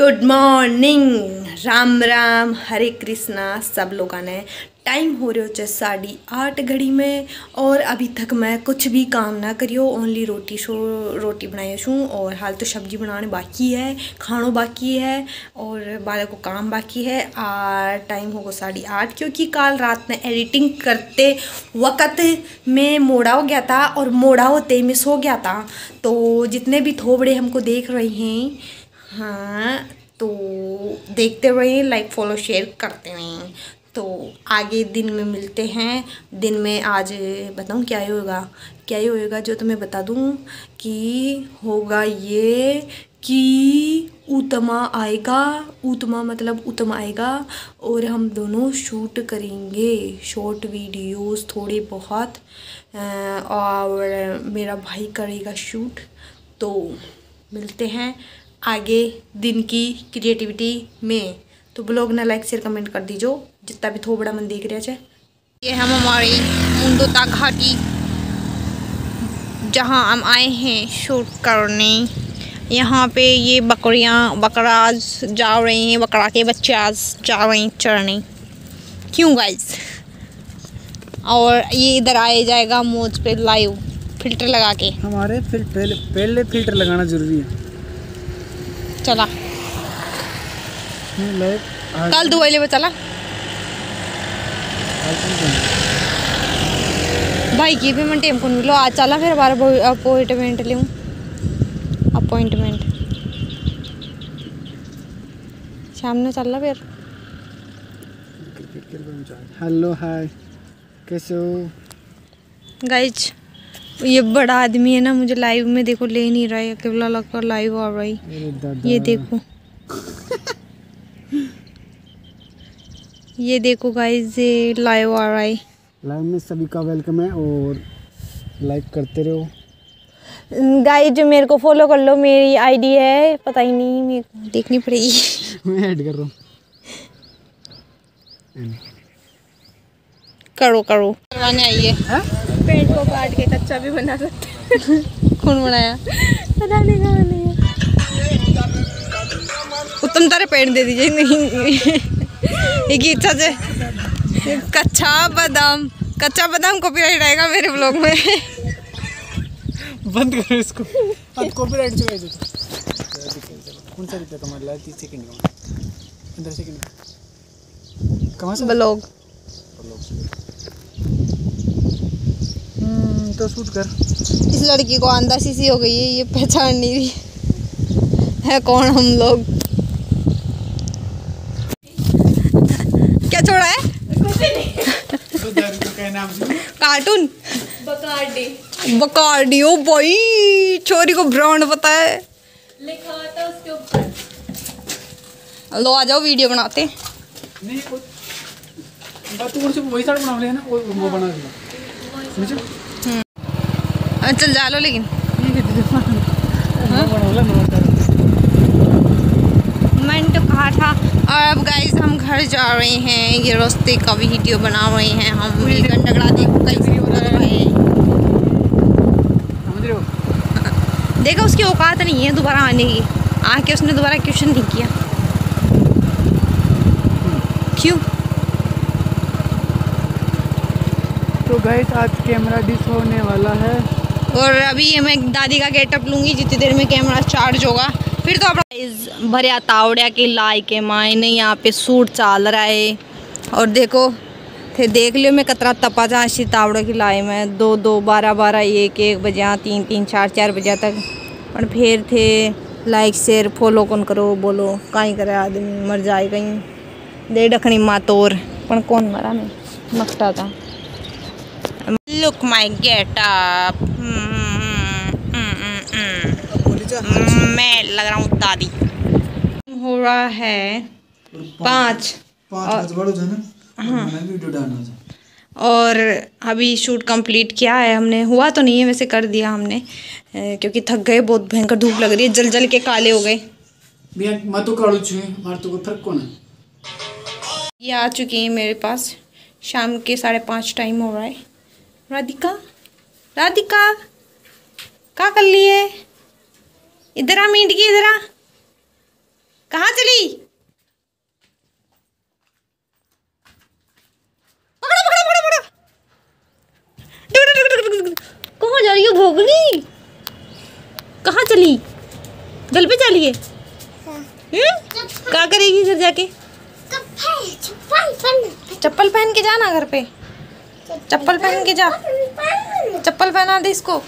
Good morning, Ram Ram, Hare Krishna सब लोगों ने। टाइम हो रहा है 8:30 में और अभी तक मैं कुछ भी काम ना करियो, ओनली रोटी बनाई छूँ और हाल तो सब्जी बनाने बाकी है, खानो बाकी है और बाला को काम बाकी है। और टाइम होगा 8:30 क्योंकि कल रात में एडिटिंग करते वक्त मैं मोड़ा हो गया था और मोड़ा होते मिस हो गया था। तो जितने भी थोबड़े हमको देख रहे हैं, हाँ तो देखते रहें, लाइक फॉलो शेयर करते रहें। तो आगे दिन में मिलते हैं। दिन में आज बताऊं क्या ही होएगा जो तुम्हें बता दूं कि होगा ये कि उत्तम आएगा और हम दोनों शूट करेंगे शॉर्ट वीडियोस थोड़े बहुत, और मेरा भाई करेगा शूट। तो मिलते हैं आगे दिन की क्रिएटिविटी में। तो ब्लॉग ने लाइक शेयर कमेंट कर दीजो जितना भी थोबड़ा मन देख रहा है। ये हम हमारी मुंडोता घाटी जहाँ हम आए हैं शूट करने। यहाँ पे ये बकराज जा रहे हैं, बकरा के बच्चे आज जा रहे हैं चढ़ने, क्यों गाइस। और ये इधर आया जाएगा मोज पे लाइव फिल्टर लगा के। हमारे पहले फिल्टर लगाना ज़रूरी है। चला कल दुबई ले चला भाई की भी मैं टेम को मिलो आज चला फिर बार अपॉइंटमेंट लूँ अपॉइंटमेंट शाम में चल रहा। फिर हेलो हाय कैसे हो गाइज। ये बड़ा आदमी है ना, मुझे लाइव में देखो ले नहीं रहा है, केवल लगकर लाइव आ रहा है। ये देखो गाइस ये लाइव आ रहा है। लाइव में सभी का वेलकम है और लाइक करते रहो गाइस। जो मेरे को फॉलो कर लो, मेरी आईडी है पता ही नहीं, मेरे को देखनी पड़ेगी। मैं ऐड कर रहा हूँ, करो करवाने आई है। पेड़ को काट के कच्चा भी बना सकते हैं। कौन बनाया पता नहीं, कहाँ नहीं उत्तम तारे पेड़ दे दीजिए। नहीं एक इच्छा से कच्चा बादाम कॉपीराइट आएगा मेरे ब्लॉग में। बंद करो इसको, अब कॉपीराइट चुका है। कौन सा रिप्लाई तुम्हारे लाइव 30 सेकंड का 15 सेकंड कहाँ से ब्लॉग तो शूट कर। इस लड़की को आंधा सीसी हो गई है, ये पहचान नहीं रही है कौन हम लोग। क्या छोड़ा है कार्टून बकार्डी। ओ भाई छोरी को ब्रांड पता है, लिखा था उसके ऊपर। लो आ जाओ वीडियो बनाते नहीं, वही साइड बना लेना, वो बना लेना। चल जा लो लेकिन मैंने तो कहा था। और अब गाइस हम घर जा रहे हैं, ये रास्ते का वीडियो बना रहे हैं हम। ये गंडगड़ा देखो कैसे उधर है, देखो उसकी औकात नहीं है दोबारा आने की, आके उसने दोबारा क्वेश्चन नहीं किया क्यों। तो गाइस आज कैमरा डिस होने वाला है और अभी मैं दादी का गेटअप लूँगी, जितनी देर में कैमरा चार्ज होगा फिर तो अपना भरिया तावड़िया के लाई के मायने यहाँ पे सूट चाल रहा है। और देखो फिर देख लियो मैं कतरा तपा जहाँ सी तावड़ों की लाई में 2-2, 12-12, 1-1 बजे 3-3, 4-4 बजे तक। और फिर थे लाइक शेयर फॉलो कौन करो, बोलो कहीं करे आदमी मर जाए कहीं दे डखनी माँ तोर पर कौन मरा मैं मकता था। Look my get up। मैं लग रहा हूँ दादी। हो रहा है 5 और हाँ। और अभी शूट कंप्लीट किया है हमने, हुआ तो नहीं है वैसे, कर दिया हमने क्योंकि थक गए, बहुत भयंकर धूप लग रही है, जल जल के काले हो गए। ये आ चुकी है मेरे पास शाम के 5:30 टाइम हो रहा है। राधिका क्या कर लिए, इधर आ मीट की, इधर आ, कहाँ चली, जल पे चलिए। क्या करेगी घर जाके? चप्पल पहन के जाना घर पे, चप्पल पहन के जा, चप्पल पहना दे इसको।